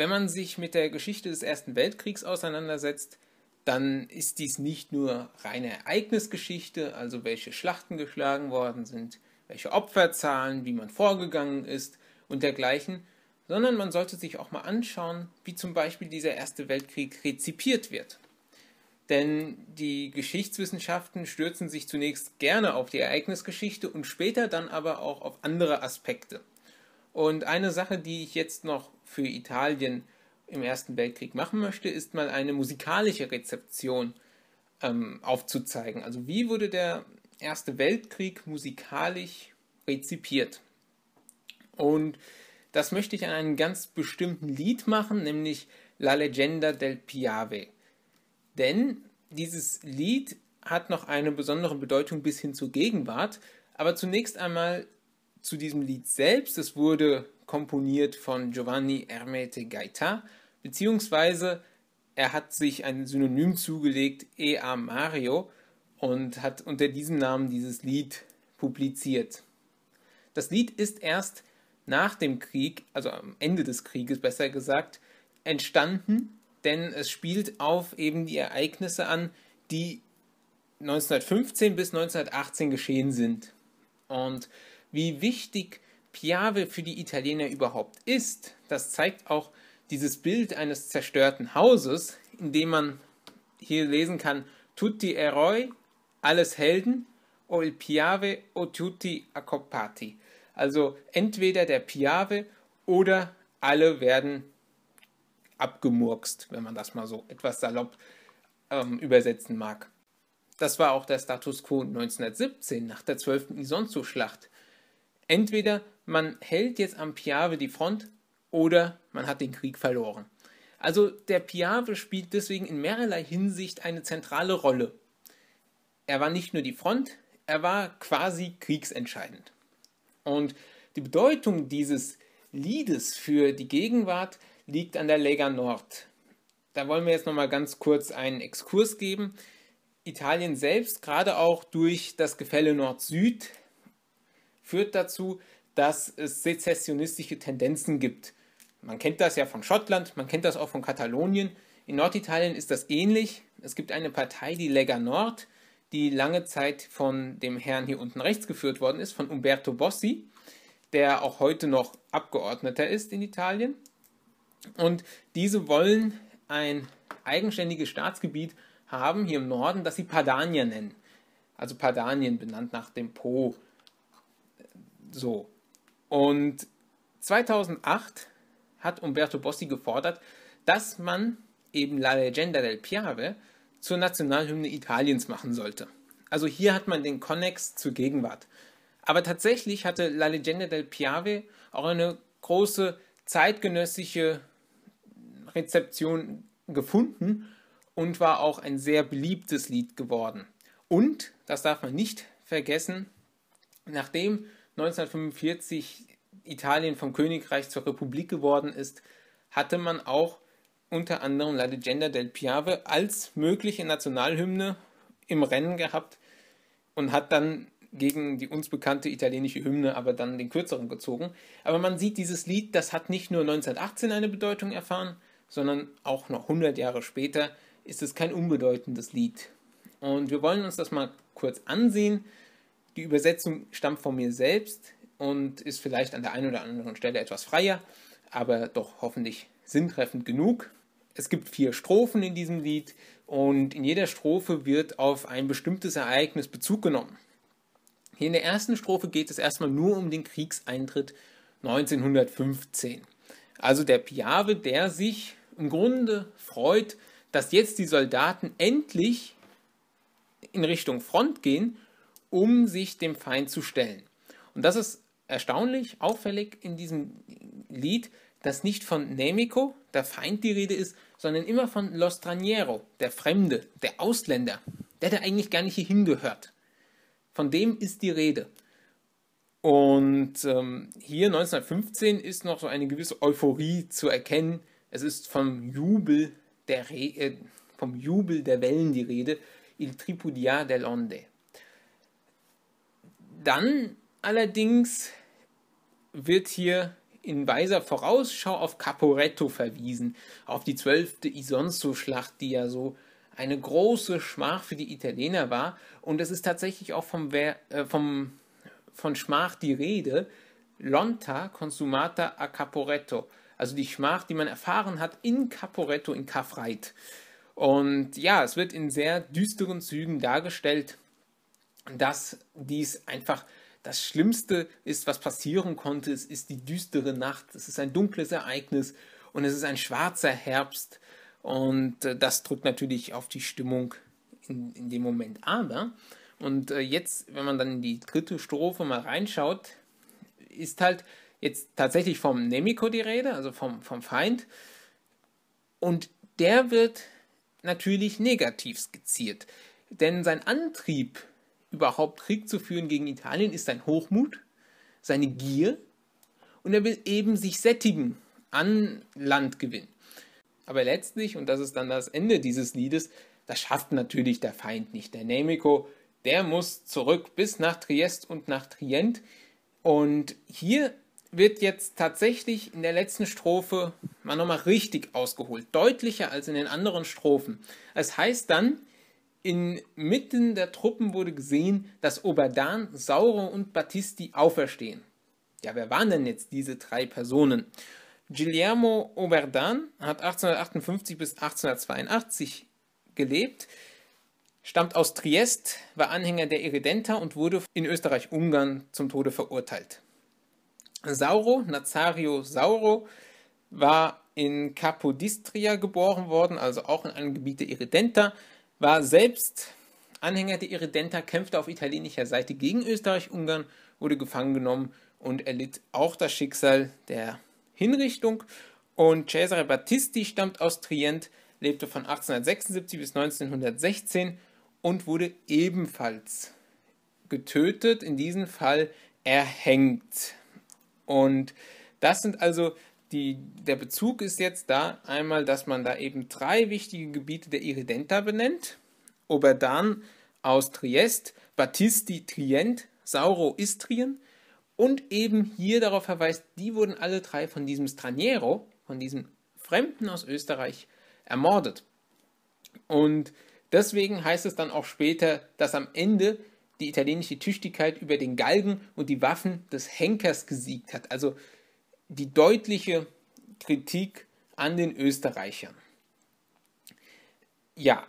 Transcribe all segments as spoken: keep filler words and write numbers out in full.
wenn man sich mit der Geschichte des Ersten Weltkriegs auseinandersetzt, dann ist dies nicht nur reine Ereignisgeschichte, also welche Schlachten geschlagen worden sind, welche Opferzahlen, wie man vorgegangen ist und dergleichen, sondern man sollte sich auch mal anschauen, wie zum Beispiel dieser Erste Weltkrieg rezipiert wird. Denn die Geschichtswissenschaften stürzen sich zunächst gerne auf die Ereignisgeschichte und später dann aber auch auf andere Aspekte. Und eine Sache, die ich jetzt noch für Italien im Ersten Weltkrieg machen möchte, ist mal eine musikalische Rezeption ähm, aufzuzeigen. Also wie wurde der Erste Weltkrieg musikalisch rezipiert? Und das möchte ich an einem ganz bestimmten Lied machen, nämlich La leggenda del Piave. Denn dieses Lied hat noch eine besondere Bedeutung bis hin zur Gegenwart. Aber zunächst einmal zu diesem Lied selbst. Es wurde komponiert von Giovanni Ermete Gaeta, beziehungsweise er hat sich ein Synonym zugelegt, E A. Mario, und hat unter diesem Namen dieses Lied publiziert. Das Lied ist erst nach dem Krieg, also am Ende des Krieges besser gesagt, entstanden, denn es spielt auf eben die Ereignisse an, die neunzehnhundertfünfzehn bis neunzehnhundertachtzehn geschehen sind. Und wie wichtig Piave für die Italiener überhaupt ist, das zeigt auch dieses Bild eines zerstörten Hauses, in dem man hier lesen kann, Tutti eroi, alles Helden, o il Piave o tutti accoppati. Also entweder der Piave oder alle werden abgemurkst, wenn man das mal so etwas salopp ähm, übersetzen mag. Das war auch der Status quo neunzehnhundertsiebzehn nach der zwölften Isonzo-Schlacht. Entweder man hält jetzt am Piave die Front oder man hat den Krieg verloren. Also der Piave spielt deswegen in mehrerlei Hinsicht eine zentrale Rolle. Er war nicht nur die Front, er war quasi kriegsentscheidend. Und die Bedeutung dieses Liedes für die Gegenwart liegt an der Lega Nord. Da wollen wir jetzt nochmal ganz kurz einen Exkurs geben. Italien selbst, gerade auch durch das Gefälle Nord-Süd, führt dazu, dass es sezessionistische Tendenzen gibt. Man kennt das ja von Schottland, man kennt das auch von Katalonien. In Norditalien ist das ähnlich. Es gibt eine Partei, die Lega Nord, die lange Zeit von dem Herrn hier unten rechts geführt worden ist, von Umberto Bossi, der auch heute noch Abgeordneter ist in Italien. Und diese wollen ein eigenständiges Staatsgebiet haben, hier im Norden, das sie Padanien nennen. Also Padanien, benannt nach dem Po. So. Und zweitausendacht hat Umberto Bossi gefordert, dass man eben La leggenda del Piave zur Nationalhymne Italiens machen sollte. Also hier hat man den Konnex zur Gegenwart. Aber tatsächlich hatte La leggenda del Piave auch eine große zeitgenössische Rezeption gefunden und war auch ein sehr beliebtes Lied geworden. Und, das darf man nicht vergessen, nachdem neunzehnhundertfünfundvierzig Italien vom Königreich zur Republik geworden ist, hatte man auch unter anderem La leggenda del Piave als mögliche Nationalhymne im Rennen gehabt und hat dann gegen die uns bekannte italienische Hymne aber dann den kürzeren gezogen. Aber man sieht, dieses Lied, das hat nicht nur neunzehnhundertachtzehn eine Bedeutung erfahren, sondern auch noch hundert Jahre später ist es kein unbedeutendes Lied. Und wir wollen uns das mal kurz ansehen. Die Übersetzung stammt von mir selbst und ist vielleicht an der einen oder anderen Stelle etwas freier, aber doch hoffentlich sinntreffend genug. Es gibt vier Strophen in diesem Lied und in jeder Strophe wird auf ein bestimmtes Ereignis Bezug genommen. Hier in der ersten Strophe geht es erstmal nur um den Kriegseintritt neunzehnhundertfünfzehn. Also der Piave, der sich im Grunde freut, dass jetzt die Soldaten endlich in Richtung Front gehen, um sich dem Feind zu stellen. Und das ist erstaunlich, auffällig in diesem Lied, dass nicht von Nemico, der Feind, die Rede ist, sondern immer von Lo Straniero, der Fremde, der Ausländer, der da eigentlich gar nicht hier hingehört. Von dem ist die Rede. Und ähm, hier neunzehnhundertfünfzehn ist noch so eine gewisse Euphorie zu erkennen. Es ist vom Jubel der, Re äh, vom Jubel der Wellen die Rede, Il tripudiar dell'onde. Dann allerdings wird hier in weiser Vorausschau auf Caporetto verwiesen, auf die zwölfte Isonzo-Schlacht, die ja so eine große Schmach für die Italiener war. Und es ist tatsächlich auch vom, äh, vom, von Schmach die Rede, Lonta consumata a Caporetto, also die Schmach, die man erfahren hat in Caporetto, in Kaffreit. Und ja, es wird in sehr düsteren Zügen dargestellt, dass dies einfach das Schlimmste ist, was passieren konnte. Es ist die düstere Nacht, es ist ein dunkles Ereignis und es ist ein schwarzer Herbst. Und das drückt natürlich auf die Stimmung in, in dem Moment. Aber, und jetzt, wenn man dann in die dritte Strophe mal reinschaut, ist halt jetzt tatsächlich vom Nemico die Rede, also vom, vom Feind. Und der wird natürlich negativ skizziert. Denn sein Antrieb, überhaupt Krieg zu führen gegen Italien, ist sein Hochmut, seine Gier. Und er will eben sich sättigen an Landgewinn. Aber letztlich, und das ist dann das Ende dieses Liedes, das schafft natürlich der Feind nicht. Der Nemico, der muss zurück bis nach Triest und nach Trient. Und hier wird jetzt tatsächlich in der letzten Strophe mal nochmal richtig ausgeholt. Deutlicher als in den anderen Strophen. Es heißt dann, inmitten der Truppen wurde gesehen, dass Oberdan, Sauro und Battisti auferstehen. Ja, wer waren denn jetzt diese drei Personen? Guglielmo Oberdan hat achtzehnhundertachtundfünfzig bis achtzehnhundertzweiundachtzig gelebt, stammt aus Triest, war Anhänger der Irredenta und wurde in Österreich-Ungarn zum Tode verurteilt. Sauro, Nazario Sauro, war in Kapodistria geboren worden, also auch in einem Gebiet der Irredenta, war selbst Anhänger der Irredenta, kämpfte auf italienischer Seite gegen Österreich-Ungarn, wurde gefangen genommen und erlitt auch das Schicksal der Hinrichtung. Und Cesare Battisti stammt aus Trient, lebte von achtzehnhundertsechsundsiebzig bis neunzehnhundertsechzehn und wurde ebenfalls getötet, in diesem Fall erhängt. Und das sind also, die, der Bezug ist jetzt da einmal, dass man da eben drei wichtige Gebiete der Irredenta benennt. Oberdan aus Triest, Battisti Trient, Sauro Istrien. Und eben hier darauf verweist, die wurden alle drei von diesem Straniero, von diesem Fremden aus Österreich, ermordet. Und deswegen heißt es dann auch später, dass am Ende die italienische Tüchtigkeit über den Galgen und die Waffen des Henkers gesiegt hat. Also die deutliche Kritik an den Österreichern. Ja,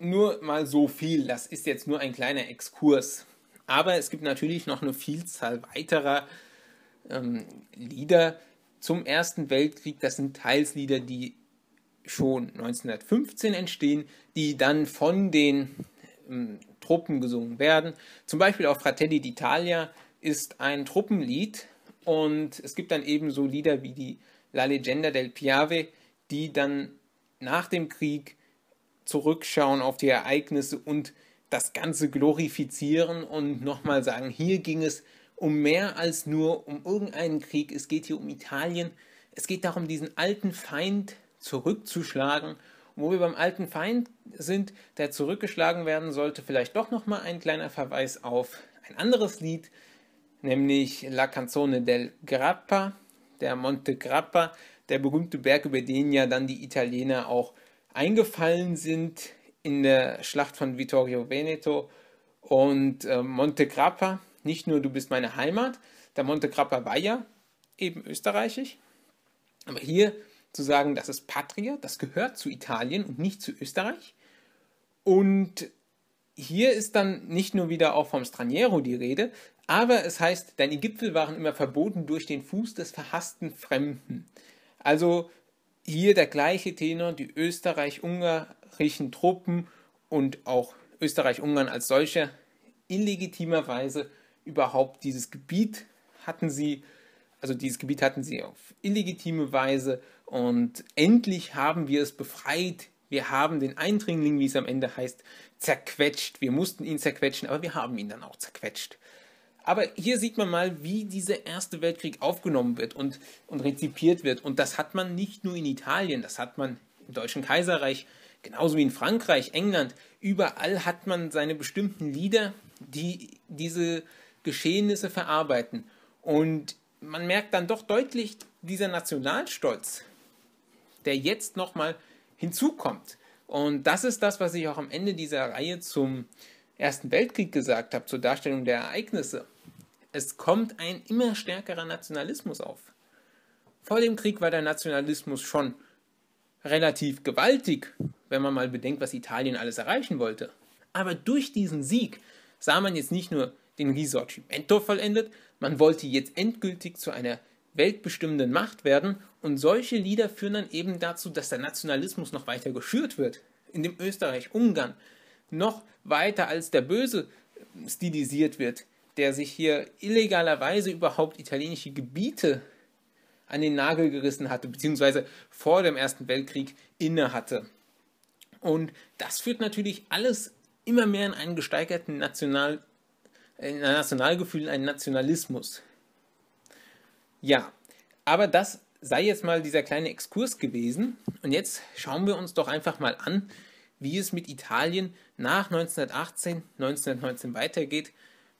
nur mal so viel. Das ist jetzt nur ein kleiner Exkurs. Aber es gibt natürlich noch eine Vielzahl weiterer ähm, Lieder zum Ersten Weltkrieg. Das sind teils Lieder, die schon neunzehnhundertfünfzehn entstehen, die dann von den ähm, Truppen gesungen werden. Zum Beispiel auch Fratelli d'Italia ist ein Truppenlied. Und es gibt dann eben so Lieder wie die La leggenda del Piave, die dann nach dem Krieg zurückschauen auf die Ereignisse und das Ganze glorifizieren und nochmal sagen, hier ging es um mehr als nur um irgendeinen Krieg. Es geht hier um Italien. Es geht darum, diesen alten Feind zurückzuschlagen. Und wo wir beim alten Feind sind, der zurückgeschlagen werden sollte, vielleicht doch nochmal ein kleiner Verweis auf ein anderes Lied, nämlich La Canzone del Grappa, der Monte Grappa, der berühmte Berg, über den ja dann die Italiener auch eingefallen sind in der Schlacht von Vittorio Veneto. Und äh, Monte Grappa, nicht nur du bist meine Heimat, der Monte Grappa war ja eben österreichisch, aber hier zu sagen, das ist Patria, das gehört zu Italien und nicht zu Österreich. Und hier ist dann nicht nur wieder auch vom Straniero die Rede, aber es heißt, deine Gipfel waren immer verboten durch den Fuß des verhassten Fremden. Also hier der gleiche Tenor, die Österreich-Ungarischen Truppen und auch Österreich-Ungarn als solcher illegitimerweise überhaupt dieses Gebiet hatten sie, also dieses Gebiet hatten sie auf illegitime Weise und endlich haben wir es befreit. Wir haben den Eindringling, wie es am Ende heißt, zerquetscht. Wir mussten ihn zerquetschen, aber wir haben ihn dann auch zerquetscht. Aber hier sieht man mal, wie dieser Erste Weltkrieg aufgenommen wird und, und rezipiert wird. Und das hat man nicht nur in Italien, das hat man im Deutschen Kaiserreich, genauso wie in Frankreich, England. Überall hat man seine bestimmten Lieder, die diese Geschehnisse verarbeiten. Und man merkt dann doch deutlich dieser Nationalstolz, der jetzt nochmal hinzukommt. Und das ist das, was ich auch am Ende dieser Reihe zum Ersten Weltkrieg gesagt habe, zur Darstellung der Ereignisse. Es kommt ein immer stärkerer Nationalismus auf. Vor dem Krieg war der Nationalismus schon relativ gewaltig, wenn man mal bedenkt, was Italien alles erreichen wollte. Aber durch diesen Sieg sah man jetzt nicht nur den Risorgimento vollendet, man wollte jetzt endgültig zu einer weltbestimmenden Macht werden, und solche Lieder führen dann eben dazu, dass der Nationalismus noch weiter geschürt wird, in dem Österreich-Ungarn noch weiter als der Böse stilisiert wird, der sich hier illegalerweise überhaupt italienische Gebiete an den Nagel gerissen hatte, beziehungsweise vor dem Ersten Weltkrieg inne hatte. Und das führt natürlich alles immer mehr in einen gesteigerten National, in ein Nationalgefühl, in einen Nationalismus. Ja, aber das sei jetzt mal dieser kleine Exkurs gewesen. Und jetzt schauen wir uns doch einfach mal an, wie es mit Italien nach neunzehnhundertachtzehn, neunzehnhundertneunzehn weitergeht.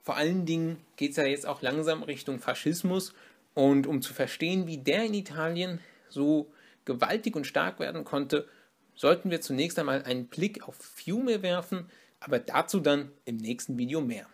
Vor allen Dingen geht es ja jetzt auch langsam Richtung Faschismus. Und um zu verstehen, wie der in Italien so gewaltig und stark werden konnte, sollten wir zunächst einmal einen Blick auf Fiume werfen, aber dazu dann im nächsten Video mehr.